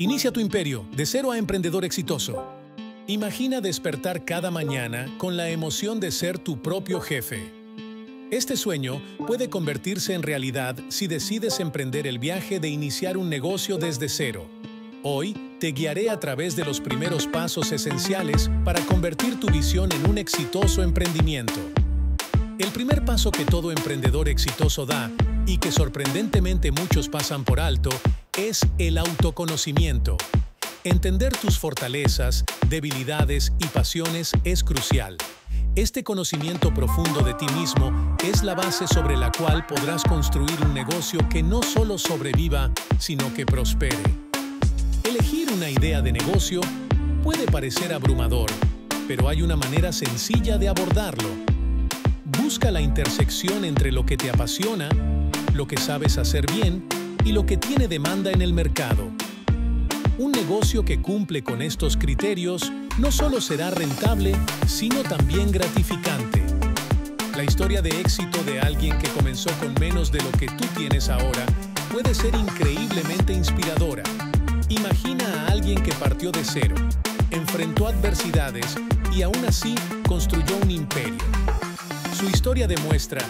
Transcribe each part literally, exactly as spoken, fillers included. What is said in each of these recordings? Inicia tu imperio de cero a emprendedor exitoso. Imagina despertar cada mañana con la emoción de ser tu propio jefe. Este sueño puede convertirse en realidad si decides emprender el viaje de iniciar un negocio desde cero. Hoy te guiaré a través de los primeros pasos esenciales para convertir tu visión en un exitoso emprendimiento. El primer paso que todo emprendedor exitoso da y que sorprendentemente muchos pasan por alto es el autoconocimiento. Entender tus fortalezas, debilidades y pasiones es crucial. Este conocimiento profundo de ti mismo es la base sobre la cual podrás construir un negocio que no solo sobreviva, sino que prospere. Elegir una idea de negocio puede parecer abrumador, pero hay una manera sencilla de abordarlo. Busca la intersección entre lo que te apasiona, lo que sabes hacer bien y lo que tiene demanda en el mercado. Un negocio que cumple con estos criterios no solo será rentable, sino también gratificante. La historia de éxito de alguien que comenzó con menos de lo que tú tienes ahora puede ser increíblemente inspiradora. Imagina a alguien que partió de cero, enfrentó adversidades y aún así construyó un imperio. Su historia demuestra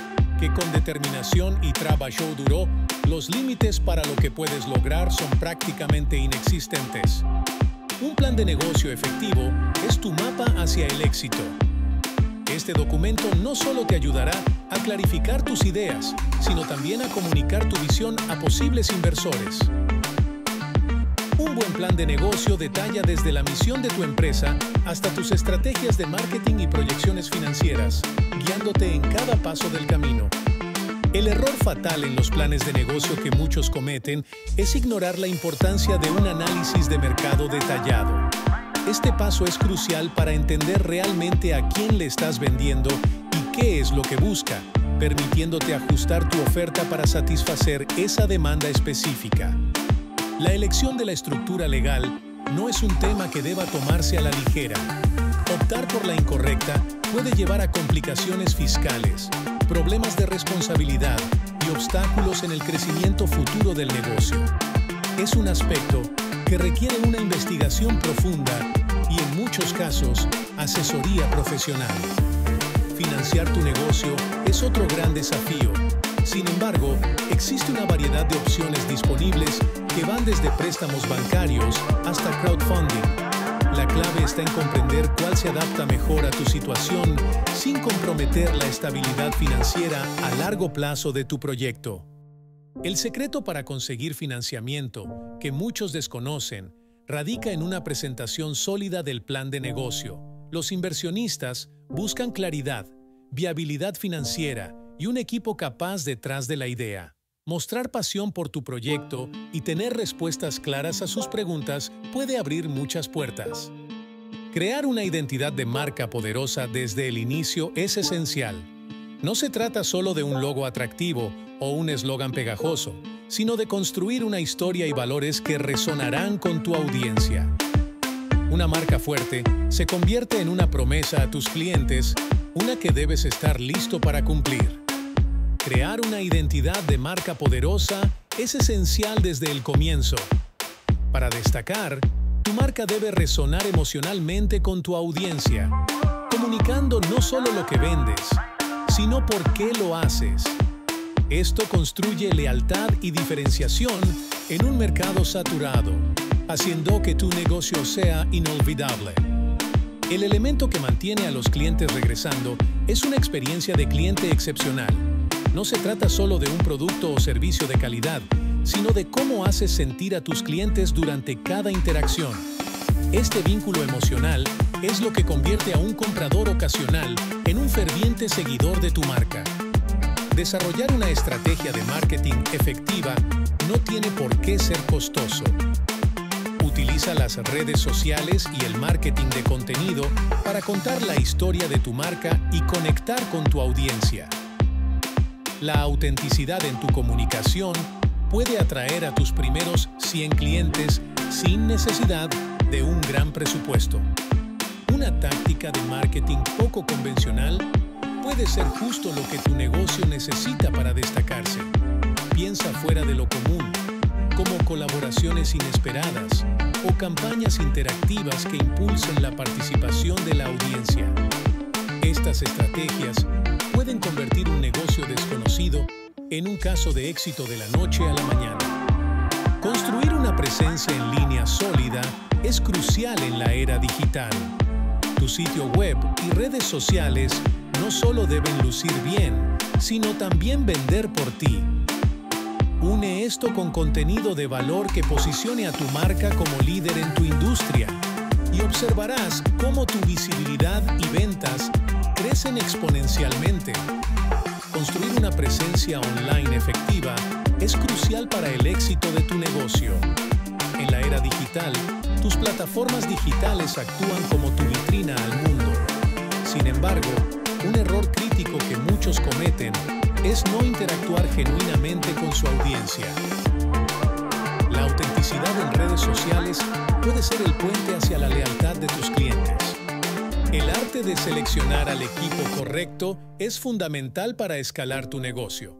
que con determinación y trabajo duro, los límites para lo que puedes lograr son prácticamente inexistentes. Un plan de negocio efectivo es tu mapa hacia el éxito. Este documento no solo te ayudará a clarificar tus ideas, sino también a comunicar tu visión a posibles inversores. Un buen plan de negocio detalla desde la misión de tu empresa hasta tus estrategias de marketing y proyecciones financieras, guiándote en cada paso del camino. El error fatal en los planes de negocio que muchos cometen es ignorar la importancia de un análisis de mercado detallado. Este paso es crucial para entender realmente a quién le estás vendiendo y qué es lo que busca, permitiéndote ajustar tu oferta para satisfacer esa demanda específica. La elección de la estructura legal no es un tema que deba tomarse a la ligera. Optar por la incorrecta puede llevar a complicaciones fiscales, problemas de responsabilidad y obstáculos en el crecimiento futuro del negocio. Es un aspecto que requiere una investigación profunda y, en muchos casos, asesoría profesional. Financiar tu negocio es otro gran desafío. Sin embargo, existe una variedad de opciones disponibles que van desde préstamos bancarios hasta crowdfunding. La clave está en comprender cuál se adapta mejor a tu situación sin comprometer la estabilidad financiera a largo plazo de tu proyecto. El secreto para conseguir financiamiento, que muchos desconocen, radica en una presentación sólida del plan de negocio. Los inversionistas buscan claridad, viabilidad financiera y un equipo capaz detrás de la idea. Mostrar pasión por tu proyecto y tener respuestas claras a sus preguntas puede abrir muchas puertas. Crear una identidad de marca poderosa desde el inicio es esencial. No se trata solo de un logo atractivo o un eslogan pegajoso, sino de construir una historia y valores que resonarán con tu audiencia. Una marca fuerte se convierte en una promesa a tus clientes, una que debes estar listo para cumplir. Crear una identidad de marca poderosa es esencial desde el comienzo. Para destacar, tu marca debe resonar emocionalmente con tu audiencia, comunicando no solo lo que vendes, sino por qué lo haces. Esto construye lealtad y diferenciación en un mercado saturado, haciendo que tu negocio sea inolvidable. El elemento que mantiene a los clientes regresando es una experiencia de cliente excepcional. No se trata solo de un producto o servicio de calidad, sino de cómo haces sentir a tus clientes durante cada interacción. Este vínculo emocional es lo que convierte a un comprador ocasional en un ferviente seguidor de tu marca. Desarrollar una estrategia de marketing efectiva no tiene por qué ser costoso. Utiliza las redes sociales y el marketing de contenido para contar la historia de tu marca y conectar con tu audiencia. La autenticidad en tu comunicación puede atraer a tus primeros cien clientes sin necesidad de un gran presupuesto. Una táctica de marketing poco convencional puede ser justo lo que tu negocio necesita para destacarse. Piensa fuera de lo común, como colaboraciones inesperadas, o campañas interactivas que impulsen la participación de la audiencia. Estas estrategias pueden convertir un negocio desconocido en un caso de éxito de la noche a la mañana. Construir una presencia en línea sólida es crucial en la era digital. Tu sitio web y redes sociales no solo deben lucir bien, sino también vender por ti. Une esto con contenido de valor que posicione a tu marca como líder en tu industria y observarás cómo tu visibilidad y ventas crecen exponencialmente. Construir una presencia online efectiva es crucial para el éxito de tu negocio. En la era digital, tus plataformas digitales actúan como tu vitrina al mundo. Sin embargo, un error crítico que muchos cometen es no interactuar genuinamente con su audiencia. La autenticidad en redes sociales puede ser el puente hacia la lealtad de tus clientes. El arte de seleccionar al equipo correcto es fundamental para escalar tu negocio.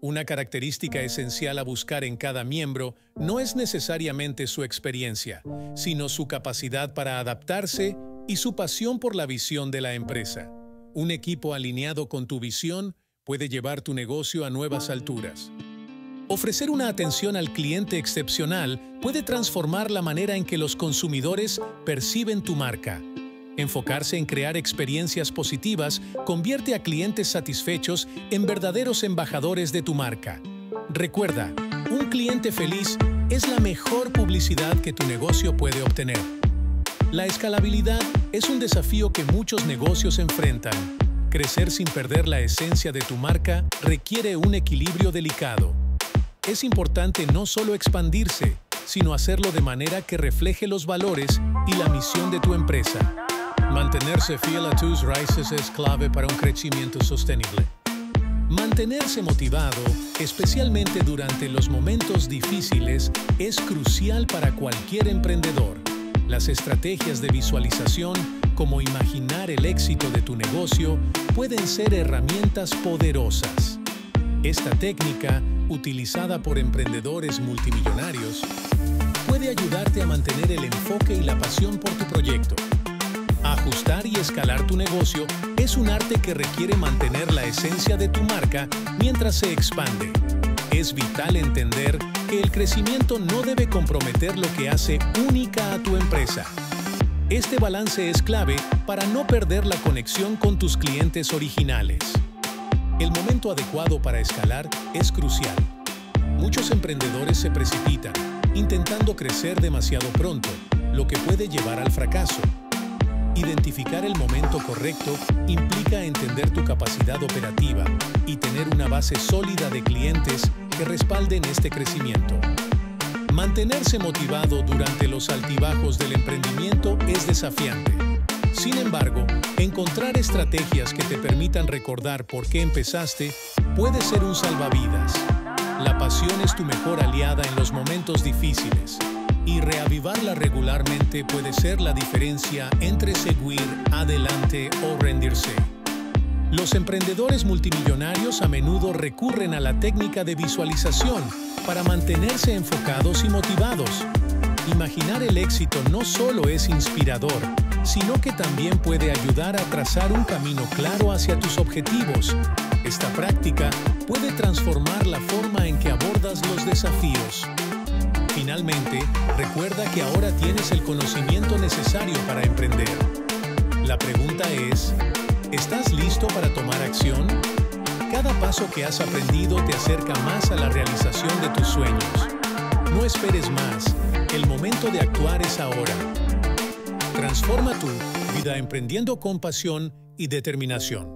Una característica esencial a buscar en cada miembro no es necesariamente su experiencia, sino su capacidad para adaptarse y su pasión por la visión de la empresa. Un equipo alineado con tu visión puede llevar tu negocio a nuevas alturas. Ofrecer una atención al cliente excepcional puede transformar la manera en que los consumidores perciben tu marca. Enfocarse en crear experiencias positivas convierte a clientes satisfechos en verdaderos embajadores de tu marca. Recuerda, un cliente feliz es la mejor publicidad que tu negocio puede obtener. La escalabilidad es un desafío que muchos negocios enfrentan. Crecer sin perder la esencia de tu marca requiere un equilibrio delicado. Es importante no solo expandirse, sino hacerlo de manera que refleje los valores y la misión de tu empresa. Mantenerse fiel a tus raíces es clave para un crecimiento sostenible. Mantenerse motivado, especialmente durante los momentos difíciles, es crucial para cualquier emprendedor. Las estrategias de visualización, como imaginar el éxito de tu negocio, pueden ser herramientas poderosas. Esta técnica, utilizada por emprendedores multimillonarios, puede ayudarte a mantener el enfoque y la pasión por tu proyecto. Ajustar y escalar tu negocio es un arte que requiere mantener la esencia de tu marca mientras se expande. Es vital entender que el crecimiento no debe comprometer lo que hace única a tu empresa. Este balance es clave para no perder la conexión con tus clientes originales. El momento adecuado para escalar es crucial. Muchos emprendedores se precipitan, intentando crecer demasiado pronto, lo que puede llevar al fracaso. Identificar el momento correcto implica entender tu capacidad operativa y tener una base sólida de clientes que respalden este crecimiento. Mantenerse motivado durante los altibajos del emprendimiento es desafiante. Sin embargo, encontrar estrategias que te permitan recordar por qué empezaste puede ser un salvavidas. La pasión es tu mejor aliada en los momentos difíciles. Y reavivarla regularmente puede ser la diferencia entre seguir adelante o rendirse. Los emprendedores multimillonarios a menudo recurren a la técnica de visualización para mantenerse enfocados y motivados. Imaginar el éxito no solo es inspirador, sino que también puede ayudar a trazar un camino claro hacia tus objetivos. Esta práctica puede transformar la forma en que abordas los desafíos. Finalmente, recuerda que ahora tienes el conocimiento necesario para emprender. La pregunta es, ¿estás listo para tomar acción? Cada paso que has aprendido te acerca más a la realización de tus sueños. No esperes más, el momento de actuar es ahora. Transforma tu vida emprendiendo con pasión y determinación.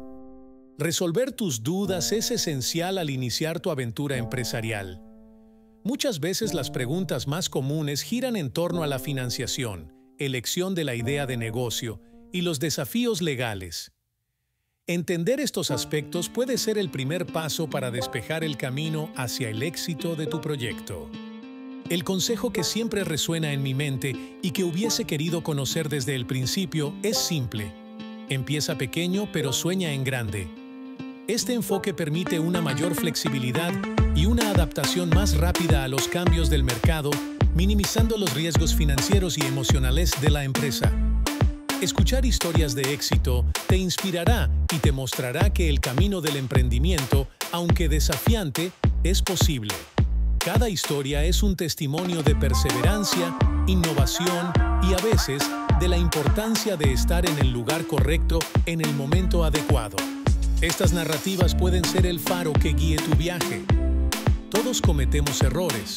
Resolver tus dudas es esencial al iniciar tu aventura empresarial. Muchas veces las preguntas más comunes giran en torno a la financiación, elección de la idea de negocio y los desafíos legales. Entender estos aspectos puede ser el primer paso para despejar el camino hacia el éxito de tu proyecto. El consejo que siempre resuena en mi mente y que hubiese querido conocer desde el principio es simple. Empieza pequeño, pero sueña en grande. Este enfoque permite una mayor flexibilidad y una adaptación más rápida a los cambios del mercado minimizando los riesgos financieros y emocionales de la empresa. Escuchar historias de éxito te inspirará y te mostrará que el camino del emprendimiento, aunque desafiante, es posible. Cada historia es un testimonio de perseverancia, innovación y a veces de la importancia de estar en el lugar correcto en el momento adecuado. Estas narrativas pueden ser el faro que guíe tu viaje. Todos cometemos errores,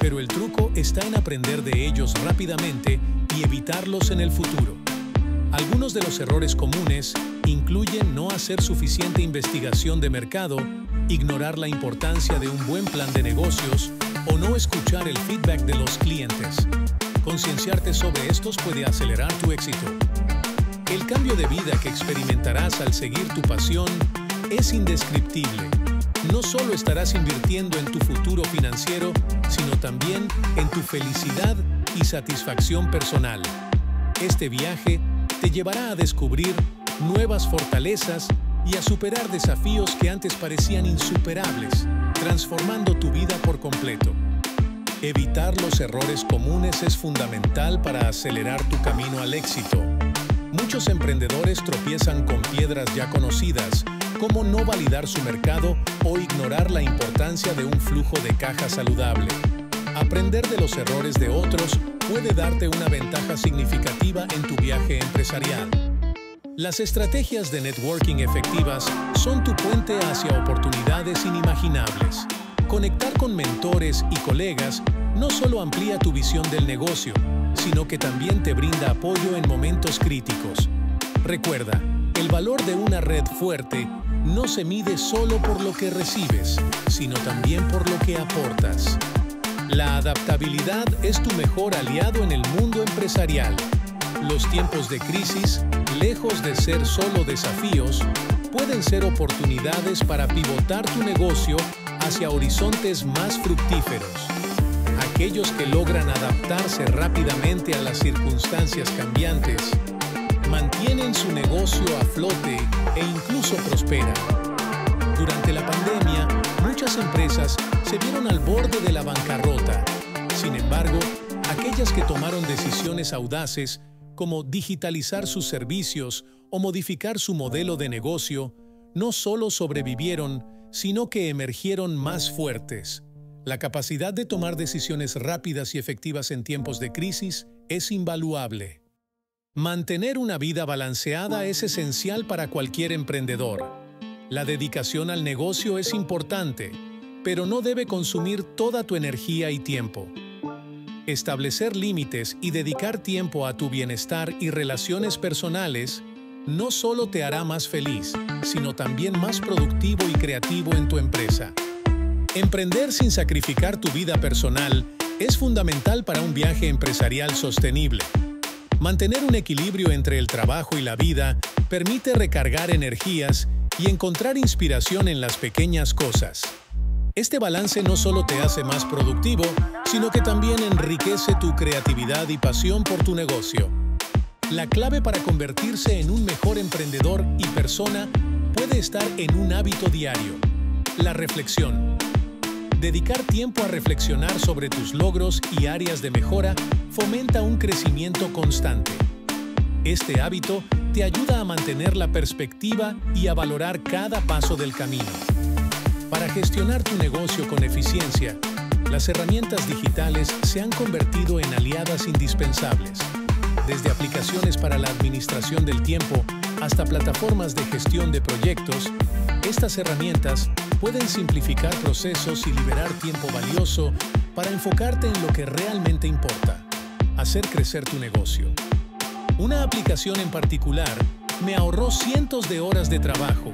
pero el truco está en aprender de ellos rápidamente y evitarlos en el futuro. Algunos de los errores comunes incluyen no hacer suficiente investigación de mercado, ignorar la importancia de un buen plan de negocios o no escuchar el feedback de los clientes. Concienciarte sobre estos puede acelerar tu éxito. El cambio de vida que experimentarás al seguir tu pasión es indescriptible. No solo estarás invirtiendo en tu futuro financiero, sino también en tu felicidad y satisfacción personal. Este viaje te llevará a descubrir nuevas fortalezas y a superar desafíos que antes parecían insuperables, transformando tu vida por completo. Evitar los errores comunes es fundamental para acelerar tu camino al éxito. Muchos emprendedores tropiezan con piedras ya conocidas, como no validar su mercado o ignorar la importancia de un flujo de caja saludable. Aprender de los errores de otros puede darte una ventaja significativa en tu viaje empresarial. Las estrategias de networking efectivas son tu puente hacia oportunidades inimaginables. Conectar con mentores y colegas no solo amplía tu visión del negocio, sino que también te brinda apoyo en momentos críticos. Recuerda, el valor de una red fuerte no se mide solo por lo que recibes, sino también por lo que aportas. La adaptabilidad es tu mejor aliado en el mundo empresarial. Los tiempos de crisis, lejos de ser solo desafíos, pueden ser oportunidades para pivotar tu negocio hacia horizontes más fructíferos. Aquellos que logran adaptarse rápidamente a las circunstancias cambiantes mantienen su negocio a flote e incluso prosperan. Durante la pandemia, muchas empresas se vieron al borde de la bancarrota. Sin embargo, aquellas que tomaron decisiones audaces, como digitalizar sus servicios o modificar su modelo de negocio, no solo sobrevivieron, sino que emergieron más fuertes. La capacidad de tomar decisiones rápidas y efectivas en tiempos de crisis es invaluable. Mantener una vida balanceada es esencial para cualquier emprendedor. La dedicación al negocio es importante, pero no debe consumir toda tu energía y tiempo. Establecer límites y dedicar tiempo a tu bienestar y relaciones personales no solo te hará más feliz, sino también más productivo y creativo en tu empresa. Emprender sin sacrificar tu vida personal es fundamental para un viaje empresarial sostenible. Mantener un equilibrio entre el trabajo y la vida permite recargar energías y encontrar inspiración en las pequeñas cosas. Este balance no solo te hace más productivo, sino que también enriquece tu creatividad y pasión por tu negocio. La clave para convertirse en un mejor emprendedor y persona puede estar en un hábito diario: la reflexión. Dedicar tiempo a reflexionar sobre tus logros y áreas de mejora fomenta un crecimiento constante. Este hábito te ayuda a mantener la perspectiva y a valorar cada paso del camino. Para gestionar tu negocio con eficiencia, las herramientas digitales se han convertido en aliadas indispensables. Desde aplicaciones para la administración del tiempo hasta plataformas de gestión de proyectos, estas herramientas pueden simplificar procesos y liberar tiempo valioso para enfocarte en lo que realmente importa: hacer crecer tu negocio. Una aplicación en particular me ahorró cientos de horas de trabajo,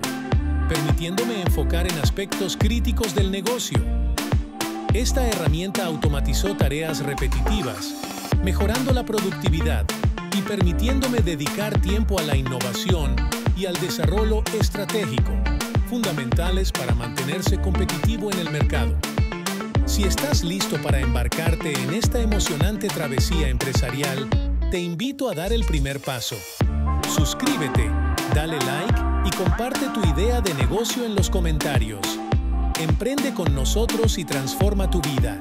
permitiéndome enfocar en aspectos críticos del negocio. Esta herramienta automatizó tareas repetitivas, mejorando la productividad y permitiéndome dedicar tiempo a la innovación y al desarrollo estratégico, fundamentales para mantenerse competitivo en el mercado. Si estás listo para embarcarte en esta emocionante travesía empresarial, te invito a dar el primer paso. Suscríbete, dale like y comparte tu idea de negocio en los comentarios. Emprende con nosotros y transforma tu vida.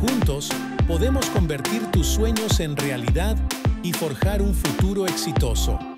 Juntos, podemos convertir tus sueños en realidad y forjar un futuro exitoso.